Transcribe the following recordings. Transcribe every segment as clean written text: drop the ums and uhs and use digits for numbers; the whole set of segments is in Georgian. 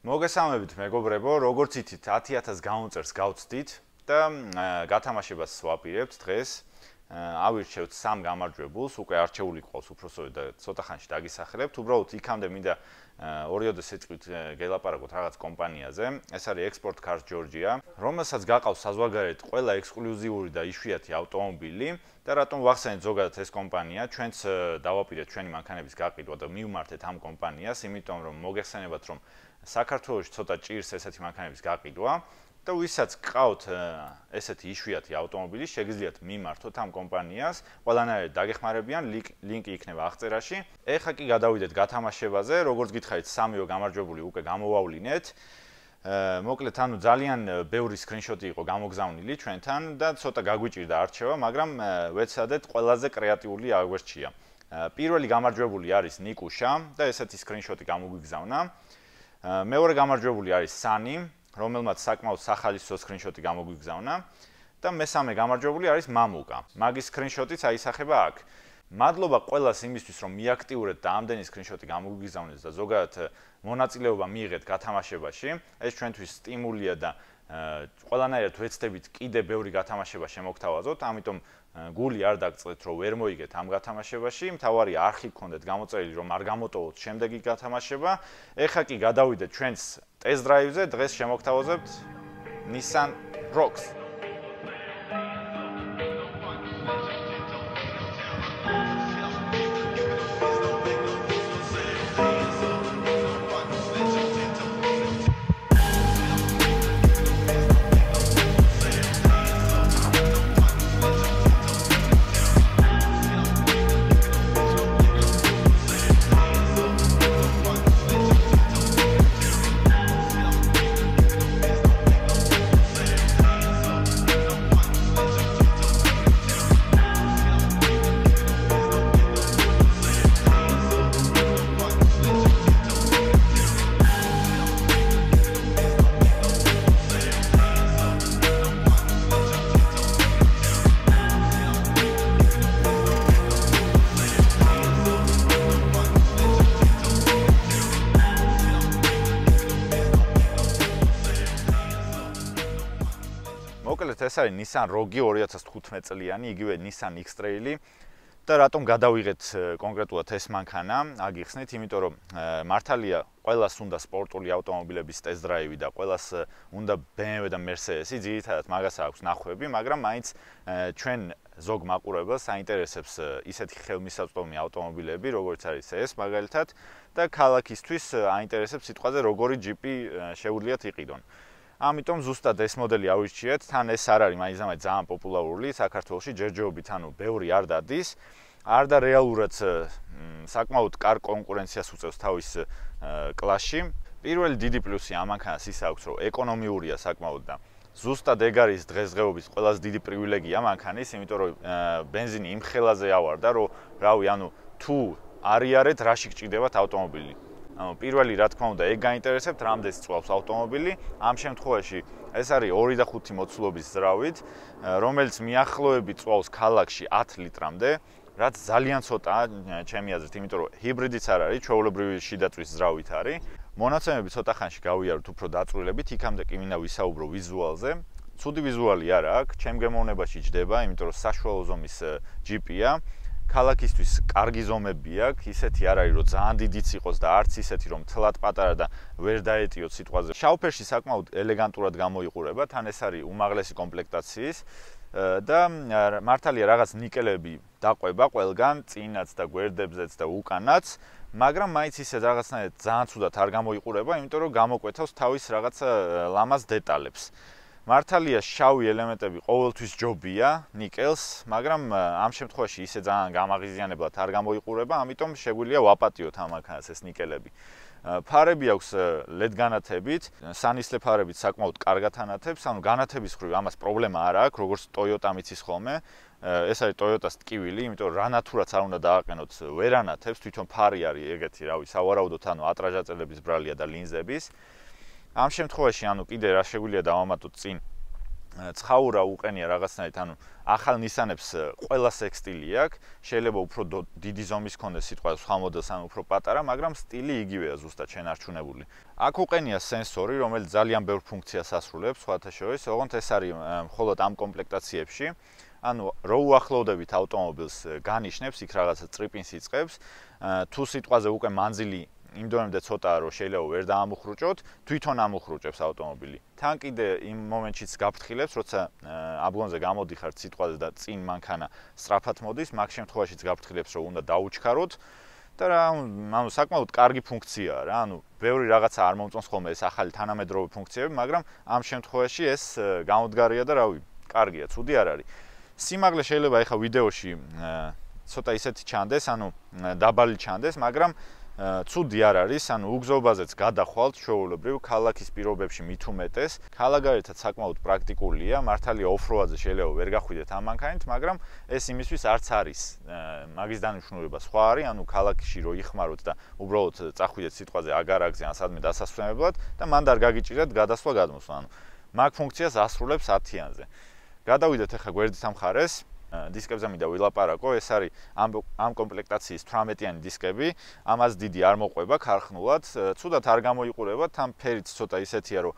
მოგესალმებით მეგობრებო, როგორც იცით 10000 გამოწერს გავწდით და გათამაშებას ვაპირებთ დღეს. ავირჩევთ 3 გამარჯვებულს, უკვე არჩეული ყავს უბრალოდ და ცოტა ხანში დაგისახელებთ. უბრალოდ იქამდე მინდა 2-2 სიტყვით გელაპარაკოთ რაღაც კომპანიაზე. ეს არის Export Cars Georgia, რომელსაც გაყავს საზღვარგარეთ ყველა ექსკლუზიური და იშვიათი ავტომობილი. და რატომ ვახსენეთ ზოგადად ეს კომპანია, ჩვენც დავაპირეთ ჩვენი მანქანების გაყიდვა და მივმართეთ ამ კომპანიას, იმიტომ რომ მოგეხსენებათ რომ საქართველოში ცოტა ჭირს ესეთი მანქანების გაყიდვა. და ვისაც გყავთ ესეთი იშვიათი ავტომობილი, შეგიძლიათ მიმართოთ ამ კომპანიას, ყველანაირად დაგეხმარებიან, ლინკი იქნება აღწერაში. ეხლა კი გადავიდეთ გათამაშებაზე, როგორც გითხარით, 3-ე გამარჯვებული უკვე გამოვავლინეთ. მოკლედ, ანუ ძალიან ბევრი სკრინშოტი იყო გამოგზავნილი ჩვენთან და ცოტა გაგვიჭირდა არჩევა, მაგრამ ვეცადეთ ყველაზე კრეატიული აგვერჩია. პირველი გამარჯვებული არის ნიკუშა და ესეთი სკრინშოტი გამოგვიგზავნა. მეორე გამარჯვებული არის სანი, რომელმაც საკმაოდ სახალისო სკრინშოტი გამოგვიგზავნა და მესამე გამარჯვებული არის მამუკა. მაგის სკრინშოტიც აისახება აქ. მადლობა ყველას იმისთვის, რომ მიაქტიურეთ და ამდენი სკრინშოტი გამოგვიგზავნეთ და ზოგადად მონაწილეობა მიიღეთ გათამაშებაში. ეს ჩვენთვის სტიმულია და ყველანაირად ვეცდებით კიდე ბევრი გათამაშება შემოგთავაზოთ, ამიტომ გული არ დაგწყვეტთ, რომ ვერ მოიგეთ ამ გათამაშებაში. მთავარი არქი გქონდეთ გამოწერილი, რომ არ გამოტოვოთ შემდეგი გათამაშება. ეხლა კი გადავიდეთ ჩვენს ტესტ დრაივზე. დღეს შემოგთავაზებთ Nissan Rogue. ეს არის Nissan Rogue 2015 წლიანი, იგივე Nissan X-Trail და რატომ გადავიღეთ კონკრეტულად ეს მანქანა, აგიხსნით, იმიტომ რომ მართალია ყველას უნდა სპორტული ავტომობილების ტესტ დრაივი და ყველას უნდა BMW და Mercedes, ძირითადად მაგას აქვს ნახვები, მაგრამ მაინც ჩვენ ზოგ მაყურებელს აინტერესებს ისეთი ხელმისაწვდომი ავტომობილები, როგორც არის ეს მაგალითად და ქალაქისთვის აინტერესებს სიტყვაზე როგორი ჯიპი შეუძლიათ იყიდონ. ამიტომ ზუსტად ეს მოდელი ავირჩიეთ, თან ეს არ არის მაინცამაინც ძალიან პოპულარული, საქართველოში ჯერჯერობით ანუ ბევრი არ დადის, არ და რეალურად საკმაოდ კარგ კონკურენციას უწევს თავის კლასში. პირველი დიდი პლუსი ამ მანქანას ის აქვს, რომ ეკონომიურია საკმაოდ და ზუსტად ეგ არის დღესდღეობის ყველაზე დიდი პრივილეგია მანქანის, იმიტომ რომ бенზინი იმ ხელაზე ავარდა, რომ რავი, ანუ თუ არიარეთ რაში გჭირდებათ ავტომობილი. Pierwszy raz, kiedy ega interesept, ramdes czułs automobili, amszem tchłasi. Es ari orida chuti moclobis zrawid, romels miachloebit czułs kalakshi 10 litramde, rat zaliansota, czemi azrytimitoro hybrydy carari, czułolobrywi shidatris zrawid ari. Monacemebit sota hanshi gawiaru tu prodatruilebit, ikamdek imina visaubro vizualze. Cudi vizuali arak, czem gemonebashi jdeba, imitoro sashvalo zomis GPA. ქალაქისთვის კარგი ზომები აქვს, ისეთი არ არის, რომ ძალიან დიდიც იყოს და არც ისეთი, რომ თლად პატარა და ვერ დაეტიოთ სიტყვაზე. შავფერში საკმაოდ ელეგანტურად გამოიყურება, თან ეს არის უმაღლესი კომპლექტაციის და მართალია რაღაც ნიკელები დაყვება ყველგან, წინაც და გვერდებზეც და უკანაც, მაგრამ მაინც ისე რაღაცნაირად ძალიან ცუდად არ გამოიყურება, იმიტომ რომ გამოკვეთავს თავის რაღაც ლამაზ დეტალებს. მართალია შავი ელემენტები ყოველთვის ჯობია ნიკელს, მაგრამ ამ შემთხვევაში ისე ძალიან გამაღიზიანებლად არ გამოიყურება, ამიტომ შეგვიძლია ვაპატიოთ ამ მანქანას ეს ნიკელები. ფარები აქვს LED განათებით, სანისლე ფარებით საკმაოდ კარგად ანათებს, ანუ განათების ხრივ ამას პრობლემა არ აქვს, როგორც ტოიოტამიც ის ხოლმე. ეს არის ტოიოტას ტკივილი, იმიტომ რა ნათურაც არ უნდა დააყენოთ, ვერ ანათებს, თვითონ ფარი არის ეგეთი, რავი, სავარაუდოდ ანუ ატრაჟაწერების ბრალია და ლინზების. Am się tchłasi, anu kiedy raz się gulię dałam, to cin Caura uqenia ragatsnarit anu ახალ ნისანებს ყველა სექსტილი აქვს, შეიძლება უფრო დიდი ზომის კონდეს სიტყვა სხვა მოდელს ან უფრო პატარა, მაგრამ სტილი იგივეა ზუსტად შენარჩუნებული. აქ უყენია სენსორი, რომელიც ძალიან ბევრ ფუნქციას ასრულებს, სხვათაშორის, ოღონდ ეს არის მხოლოდ ამ კომპლექტაციებში. Ანუ რო უახლოვდებით ავტომობილს განიშნებს, იქ რაღაცა წრიპინს იწყებს, თუ სიტყვაზე უკვე მანძილი იმდენამდე ცოტაა, რომ შეიძლება ვერ დაამოხრუჭოთ, თვითონ ამოხრუჭებს ავტომობილი. თან კიდე იმ მომენტშიც გაფრთხილებს, როცა აბლონზე გამოდიხართ სიტყვაზე და წინ მანქანა სწრაფად მოდის, მაგ შემთხვევაშიც გაფრთხილებს, რომ უნდა დაუჩქაროთ. და ანუ საკმაოდ კარგი ფუნქციაა რა. ანუ ბევრი რაღაცა არ მომწონს ხოლმე ეს ახალი თანამედროვე ფუნქციები, მაგრამ ამ შემთხვევაში ეს გამოდგარია და რავი, კარგია, ცუდი არ არის. სიმაღლე შეიძლება ეხა ვიდეოში ცოტა ისეთი ჩანდეს, ანუ დაბალი ჩანდეს, მაგრამ ცუდი არ არის, ანუ უგზობაზეც გადახვალთ ჩვეულებრივ, ქალაქის პირობებში მით უმეტეს. ქალაგარითაც საკმაოდ პრაქტიკულია, მართალია ოფროადზე შეიძლება ვერ გახვიდეთ ამ მანქანით, მაგრამ ეს იმისთვის არც არის. მაგის დანიშნულება სხვა არის, ანუ ქალაქში რო იხმაროთ და უბრალოდ წახვიდეთ სიტყვაზე აგარაგზე ან სადმე დასასვენებლად და მან არ გაგიჭირათ გადასვლა გადმოსვლა. ანუ მაგ ფუნქციას ასრულებს 10-იანზე. გადავიდეთ ახლა გვერდით ამ ხარეს. დისკებზე მინდა ვილაპარაკო, ეს არის ამ კომპლექტაციის 18-იანი დისკები, ამას დიდი არ მოყვება ქარხნულად, ცუდად არ გამოიყურებათ, თან ფერიც ცოტა ისეთია, რომ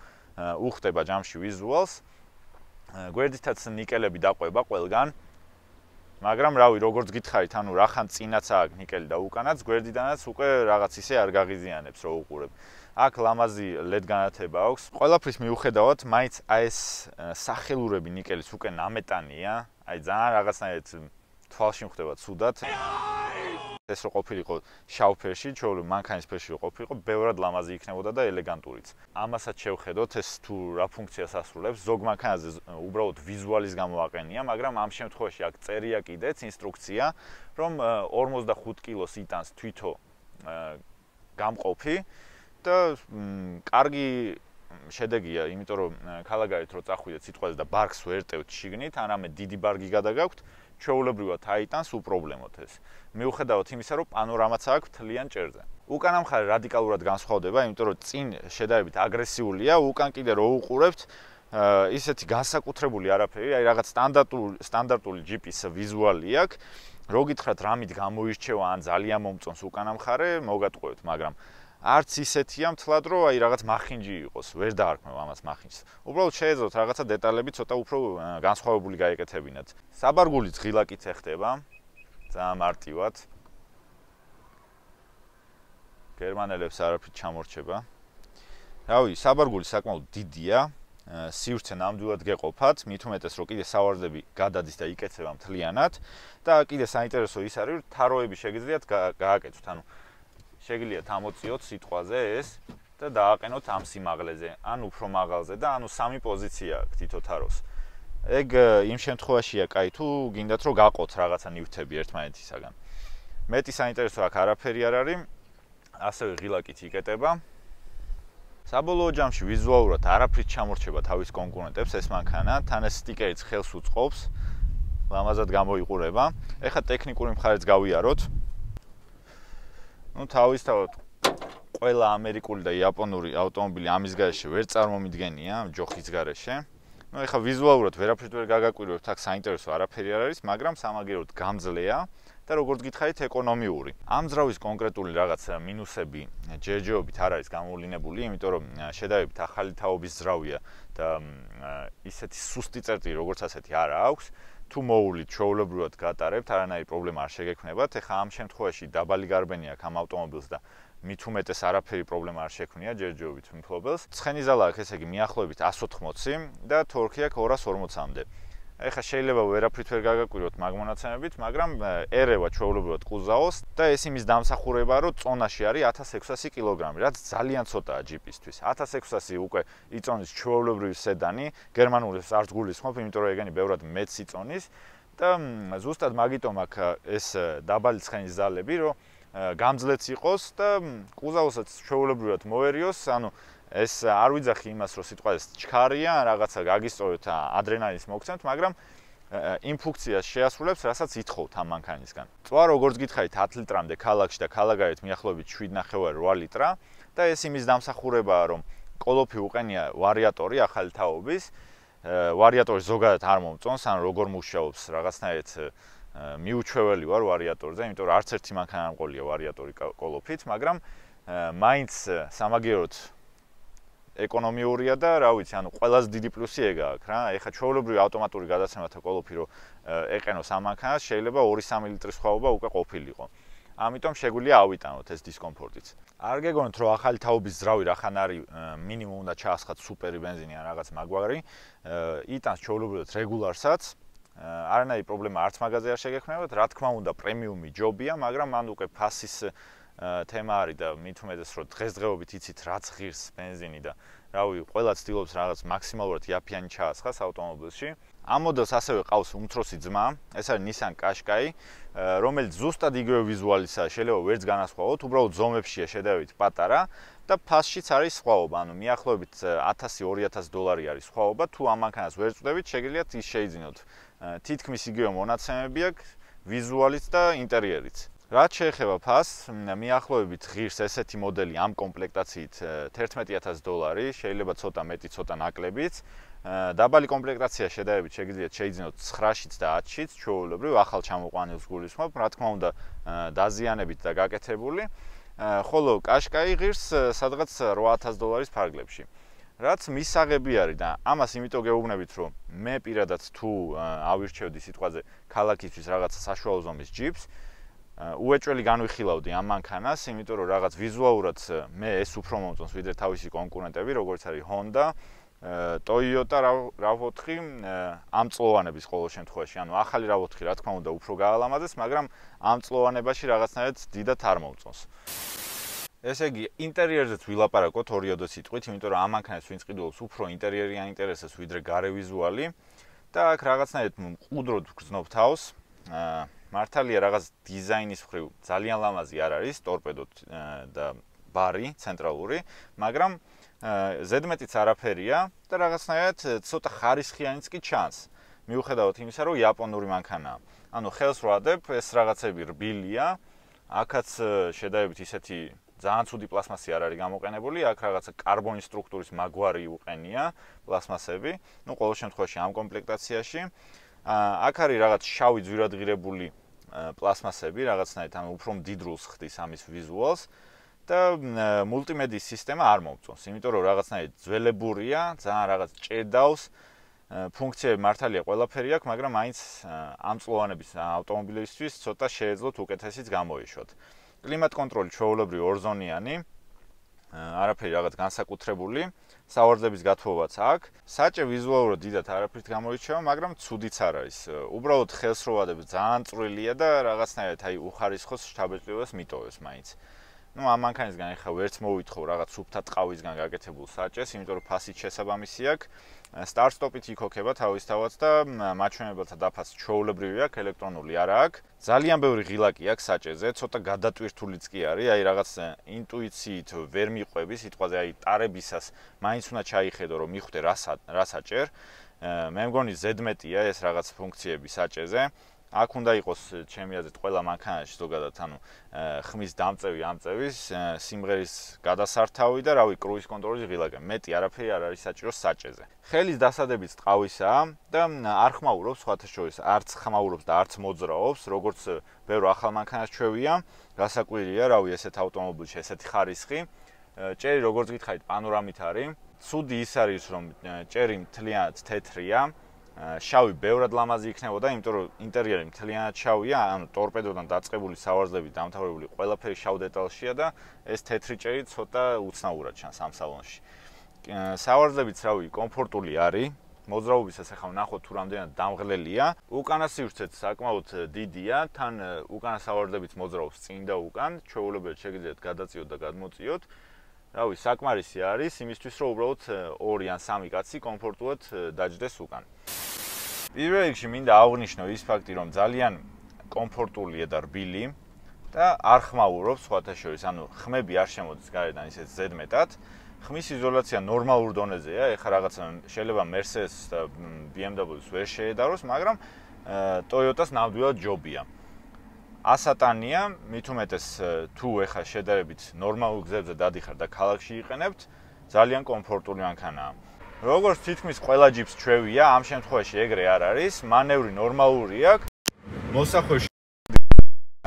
უხდება ჯამში ვიზუალს. გვერდითაც ნიკელები დაყვება ყველგან, მაგრამ რავი, როგორც გითხარით, ანუ რახან წინაც აქვს ნიკელი და უკანაც, გვერდიდანაც უკვე რაღაც ისე არ გაღიზიანებს, რომ უყურებ. აქ ლამაზი LED განათება აქვს. ყველაფრის მიუხედავად, მაინც აი ეს სახელურები ნიკელის უკვე ნამეტანია. აი ძალიან რაღაცნაირად თვალში მხვდება ცუდად. ეს რო ყოფილიყო შავფერში, ჩვეულებრივ მანქანის ფერში ყოფილიყო, ბევრად ლამაზი იქნებოდა და ელეგანტურიც. ამასაც შევხედოთ, ეს თუ რა ფუნქციას ასრულებს. ზოგ მანქანაზე უბრალოდ ვიზუალის გამო აყენია, მაგრამ ამ შემთხვევაში აქ წერია კიდეც ინსტრუქცია, რომ 45 კილოს იტანს თვითო გამყოფი. და კარგი შედეგია, იმიტომ რომ ქალაგარით რო წახვიდეთ სიტყვაზე და ბარგს ვერ ტევთ შიგნით, არამე დიდი ბარგი გადაგაქვთ, ჩვეულებრივად აიტანს უპრობლემოდ ეს. მიუხედავად იმისა, რომ პანორამაც აქვს მთლიან ჭერზე. უკან ამ ხარ რადიკალურად განსხვავდება, იმიტომ რომ წინ შედარებით აგრესიულია, უკან კიდე რო უყურებთ, ისეთი განსაკუთრებული არაფერი, აი რაღაც სტანდარტული ჯიპის ვიზუალი აქვს. რო გითხრათ რამით გამოირჩევა ან ძალიან მომწონს უკან ამ ხარე, მოგატყუებთ, მაგრამ არც ისეთია მთლად, რომ აი რაღაც მახინჯი იყოს, ვერ დაარქმევ ამას მახინჯს. უბრალოდ შეეძლოთ რაღაცა დეტალები ცოტა უფრო განსხვავებული გაეკეთებინათ. საბარგული ძღილაკიც ეხდება, ძალიან მარტივად. გერმანელებს არაფრით ჩამორჩება. რავი, საბარგული საკმაოდ დიდია, სივრცე ნამდვილად გეყოფათ, მით უმეტეს რომ კიდე სავარძლები გადადის და იკეთება მთლიანად და კიდე საინტერესო ის არის, რომ თაროები შეგიძლიათ გააკეთოთ, ანუ შეგიძლიათ ამოციოთ სიტყვაზე ეს და დააყენოთ ამ სიმაღლეზე, ან უფრო მაღალზე და ანუ სამი პოზიცია აქვს თითო თაროს. ეგ იმ შემთხვევაშია კაი, თუ გინდათ რომ გაყოთ რაღაცა ნივთები ერთმანეთისაგან. მეტი საინტერესო აქ არაფერი არ არის, ასევე ღილაკით იკეტება. საბოლოო ჯამში ვიზუალურად არაფრით ჩამორჩება თავის კონკურენტებს ეს მანქანა, თან ეს სტიკერიც ხელს უწყობს, ლამაზად გამოიყურება. ეხლა ტექნიკური მხარეც გავიაროთ. თავისთავად ყველა ამერიკული და იაპონური ავტომობილი ამის გარეშე ვერ წარმომიდგენია, ჯოხის გარეშე. ეხლა ვიზუალურად ვერაფრით ვერ გაგაკვირებთ, აქ საინტერესო არაფერი არ არის, მაგრამ სამაგეროდ გამძლეა და როგორც გითხარით ეკონომიური. ამ ძრავის კონკრეტული რაღაც მინუსები ჯერჯერობით არ არის გამოვლინებული, იმიტომ რომ შედარებით ახალი თაობის ძრავია და ისეთი სუსტი წერტილი როგორც ასეთი არ აქვს. თუ მოულით ჩვეულებრივად გატარებთ, არანაირი პრობლემა არ შეგექმნებათ. ეხლა ამ შემთხვევაში დაბალი გარბენი აქვს ამ ავტომობილს და მით უმეტეს არაფერი პრობლემა არ შექმნია ჯერჯერობით მფლობელს. ცხენი ზალა აქვს, ესე იგი მიახლოებით 180 და თორქი აქვს 240-მდე. ეხლა შეიძლება ვერაფრით ვერ გაგაკვიროთ მაგ მონაცემებით, მაგრამ ერევა ჩვეულებრივად კუზაოს და ეს იმის დამსახურება, რომ წონაში არის 1600 კილოგრამი, რაც ძალიან ცოტაა ჯიპისთვის. 1600 უკვე იწონის ჩვეულებრივი სედანი, გერმანულებს არც გულისხმობ, იმიტომ რომ ეგენი ბევრად მეც იწონის და ზუსტად მაგიტომ აქვს ეს დაბალი ცხენის ზალები, რომ გამძლეც იყოს და კუზაოსაც ჩვეულებრივად მოერიოს, ანუ ეს არ ვიძახი იმას, რომ სიტყვაზე ჩქარია, რაღაცა გაგისწორეთ ადრენალინის მოგცემთ, მაგრამ იმ ფუნქციას შეასრულებს, რასაც ითხოვთ ამ მანქანისგან. წვა როგორც გითხარით 10 ლიტრამდე ქალაქში და ქალაგარით მიახლოებით 7.5-8 ლიტრა და ეს იმის დამსახურებაა, რომ კოლოფი უყენია ვარიატორი ახალი თაობის ვარიატორის ზოგადად არ მომწონს, ან როგორ მუშაობს, რაღაცნაირად მიუჩვეველი ვარ ვარიატორზე, იმიტომ რომ არც ერთი მანქანა არ მყოლია ვარიატორი კოლოფით, მაგრამ მაინც სამაგიეროდ ეკონომიურია და რა ვიცი, ანუ ყველაზე დიდი პლუსი ეგ აქვს რა. ეხა ჩვეულებრივი ავტომატური გადაცემათა კოლოფი რო ეყენოს ამ მანქანას, შეიძლება 2-3 ლიტრის სხვაობა უკვე ყოფილიყო. Ამიტომ შეგვიძლია ავიტანოთ ეს დისკომფორტიც. არ გეგონთ რომ ახალი თაობის ძრავი რახან არის მინიმუმ უნდა ჩაასხათ სუპერი бенზინი ან რაღაც მაგვარი, იტანს ჩაულობდეთ რეგულარსაც. არანაირი პრობლემა არც მაღაზიაში არ შეგექმნებათ, რა თქმა უნდა პრემიუმი ჯობია, მაგრამ მან უკვე ფასის თემა არის და მithumedes რომ დღესდღეობით იცით რაც ღირს бенზინი და რავი, ყველა ცდილობს რაღაც მაქსიმალურად იაფიანი ჩაასხას ავტომობილში. Ამ მოდელს ასევე ყავს უმცროსი ძმა, ეს არის Nissan Qashqai, რომელიც ზუსტად იგივე ვიზუალისაა, შეიძლება ვერც განასხვავოთ, უბრალოდ ზომებშია შედევით პატარა და ფასშიც არის სხვაობა, ანუ მიახლოებით 1000-2000 დოლარი არის სხვაობა, თუ ამ მანქანას ვერ წვდებით, შეგიძლიათ ის შეიძინოთ. თითქმის იგივე მონაცემები აქვს, ვიზუალიც და ინტერიერიც. რაც შეეხება ფასს, მიახლოებით ღირს ესეთი მოდელი ამ კომპლექტაციით 11000 დოლარი, შეიძლება ცოტა მეტი, ცოტა ნაკლებით. Დაბალი კომპლექტაცია შედარებით შეგიძლიათ შეიძინოთ 9-შიც და 10-შიც, ჩვეულებრივ ახალ ჩამოყვანილს გულისხმობ, რა თქმა უნდა დაზიანებით და გაკეთებული. Ხოლო Qashqai ღირს სადღაც 8000 დოლარის ფარგლებში. Რაც მისაღები არის და ამას იმიტომ გეუბნებით, რომ მე პირადად თუ ავირჩევდი სიტყვაზე ქალაქისთვის რაღაც საშუალო ზომის ჯიპს, უეჭველი განვიხილავდი ამ მანქანას, იმიტომ რომ რაღაც ვიზუალურად მე ეს უფრო მომწონს ვიდრე თავისი კონკურენტები, როგორც არის Honda, Toyota, RAV4, ამ წლოვანების ყოველ შემთხვევაში, ანუ ახალი RAV4 რა თქმა უნდა უფრო გაალამაზეს, მაგრამ ამ წლოვანებაში რაღაცნაირად დიდად არ მომწონს. ესე იგი, ინტერიერზეც ვილაპარაკოთ ორიოდე სიტყვით, იმიტომ რომ ამ მანქანას ვინც ყიდულობს უფრო ინტერიერი აინტერესებს ვიდრე გარე ვიზუალი და აქ რაღაცნაირად მყუდროდ გრძნობ თავს. მართალია რაღაც დიზაინის მხრივ ძალიან ლამაზი არ არის, ტორპედო და ბარი ცენტრალური, მაგრამ ზედმეტიც არაფერია და რაღაცნაირად ცოტა ხარისხიანიც კი ჩანს. მიუხედავად იმისა, რომ იაპონური მანქანაა. ანუ ხელს ვადებ, ეს რაღაცები რბილია, აქაც შედარებით ისეთი ძალიან ცუდი პლასმასი არ არის გამოყენებული, აქ რაღაცა კარბონის სტრუქტურის მაგვარი უყენია პლასმასები, ну ყოველ შემთხვევაში ამ კომპლექტაციაში. აქ არის რაღაც შავი ძვირადღირებული პლასმასები, რაღაცნაირად ანუ უფრო მდიდრულს ხდის ამის ვიზუალს და მულტიმედიის სისტემა არ მომწონს, იმიტომ რომ რაღაცნაირად ძველებურია, ძალიან რაღაც ჭედავს, ფუნქციები მართალია ყველაფერი აქვს, მაგრამ მაინც ამ წლოვანების ავტომობილებისთვის ცოტა შეეძლოთ უკეთესიც გამოიშვათ. კლიმატ კონტროლი ჩვეულებრივ ორზონიანი, არაფერი რაღაც განსაკუთრებული, სავარძლების გათბობაც აქვს. საჭე ვიზუალურად დიდად არაფრით გამოირჩევა, მაგრამ ცუდიც არ არის. უბრალოდ ხელს რო ვადებ, ძალიან წვრილია და რაღაცნაირად აი უხარისხოს შთაბეჭდილებას მიტოვებს მაინც. Ну ამ მანქანისგან ეხლა ვერც მოვითხო რაღაც უფთა ტყავისგან გაკეთებულ საჭეს, იმიტომ რომ ფასიც შესაბამისი აქვს. Start-stop-ით იქოქება თავისთავად და მაჩვენებელთა დაფასი ჩაულებრივი აქვს, ელექტრონული არ აქვს. ძალიან ბევრი ღილაკი აქვს საჭეზე, ცოტა გადატვირთულიც კი არის, აი რაღაც ინტუიციით ვერ მიყვები, სიტყვაზე აი ტარებისას მაინც უნდა ჩაიხედო რომ მიხვდე რა საჭერ. მე მგონი ზედმეტია ეს რაღაც ფუნქციები საჭეზე. აქ უნდა იყოს ჩემი აზრით ყველა მანქანაში ზოგადად, ანუ ხმის დამწევი, ამწევის, სიმღერის გადასართავი და რავი კრუიზ კონტროლის ღილაკი. მეტი არაფერი არ არის საჭირო საჭეზე. ხელის დასადებიც ტყავისაა და არ ხმაურობს სხვათა შორის, არც ხმაურობს და არც მოძრაობს, როგორც ბევრ ახალ მანქანას ჩვევია. გასაკვირია, რავი, ესეთ ავტომობილში ესეთი ხარისხი. ჭერი როგორც გითხარით, პანორამით არის. ცუდი ის არის, რომ ჭერი მთლიანად თეთრია. შავი ბევრად ლამაზი იქნებოდა, იმიტომ რომ ინტერიერი მთლიანად შავია, ანუ ტორპედოდან დაწყებული სავარძლები დამთავრებული ყველაფერი შავ დეტალშია და ეს თეთრი ჭერი ცოტა უცნაურად ჩანს ამ სალონში. სავარძლებიც რავი კომფორტული არის, მოძრაობისას ახლა ნახოთ თუ რამდენად დამღლელია. უკანასივრცეც საკმაოდ დიდია, თან უკანასავარძლებიც მოძრაობს წინ და უკან, ჩვეულებრივად შეგიძლიათ გადაწიოთ და გადმოწიოთ. რავი, საკმარისი არის იმისთვის, რომ უბრალოდ 2 ან 3 კაცი კომფორტულად დაჯდეს უკან. პირველ რიგში მინდა აღვნიშნო ის ფაქტი, რომ ძალიან კომფორტულია და რბილი და არ ხმაურობს სხვათა შორის, ანუ ხმები არ შემოდის გარედან ისეთ ზედმეტად. ხმის იზოლაცია ნორმალურ დონეზეა, ეხლა რაღაც შეიძლება Mercedes და BMW-ს ვერ შეედაროს, მაგრამ Toyota-ს ნამდვილად ჯობია. ასატანია, მით უმეტეს თუ ეხა შედარებით ნორმალურ გზებზე დადიხარ და ქალაქში იყენებთ, ძალიან კომფორტული მანქანაა. Როგორც თითქმის ყველა ჯიპს ჩვევია, ამ შემთხვევაში ეგრე არ არის, მანევრი ნორმალური აქვს. მოსახვეში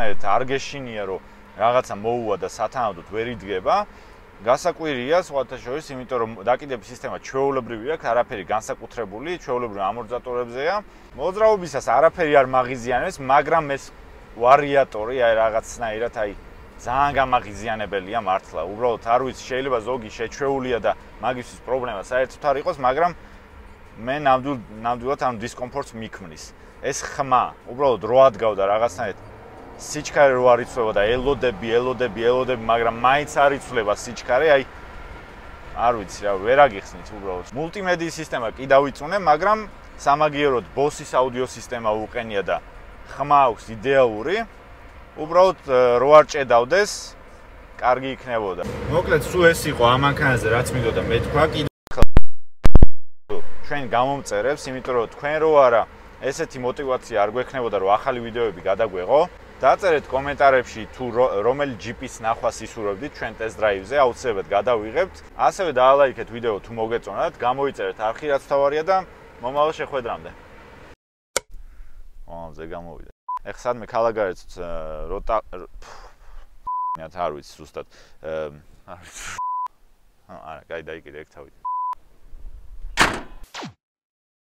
არ გეშინია, რომ რაღაცა მოუვა და სათანადოდ ვერ იდგება. Gasakuiria, სხვათაშორის, იმიტომ რომ დაკიდების სისტემა ჩვეულებრივი აქვს, არაფერი განსაკუთრებული, ჩვეულებრივ ამორტიზატორებზეა. მოძრაობისას არაფერი არ მაღიზიანებს, მაგრამ ეს ვარიატორი აი რაღაცნაირად აი ძალიან გამაღიზიანებელია მართლა. Უბრალოდ არ ვიცი, შეიძლება ზოგი შეჩვეულია და მაგის პრობლემა საერთოდ არ იყოს, მაგრამ მე ნამდვილად ამ დისკომფორტს მიქმნის. ეს ხმა, უბრალოდ რო ადგავდა რაღაცნაირად სიჩქარე რო არ იცვლება და ელოდები, მაგრამ მაინც არ იცვლება სიჩქარე, აი არ ვიცი რა, ვერ აგიხსნით უბრალოდ. მულტიმედიის სისტემა კი დავიწუნე, მაგრამ სამაგიეროდ ბოსის აუდიო სისტემა უყენია და ხმა აქვს იდეალური. Ubrot roarcze dałdes, kargi ich nie woda. Moklec suesi ko amankan zrać mi doda metkwak I ჩვენ გამომწერებს, იმიტომ რომ თქვენ რო არა ესეთი мотиваცია არ გვექნებოდა, რომ ახალი ვიდეოები გადაგვეღო. დაწერეთ კომენტარებში თუ რომელ ჯიპის ნახვას ისურვებდით ჩვენ ტესტ დრაივზე, აუცილებლად გადავიღებთ. ასევე დაალაიქეთ ვიდეო თუ მოგეწონათ, გამოიწერეთ არხი რაც თავარია და მომავალ შეხვედრამდე. ამაზე გამოვიდა. Ech sadme kalagaret rota nie tarwit sustat. Ara gaidai kide ek tavit.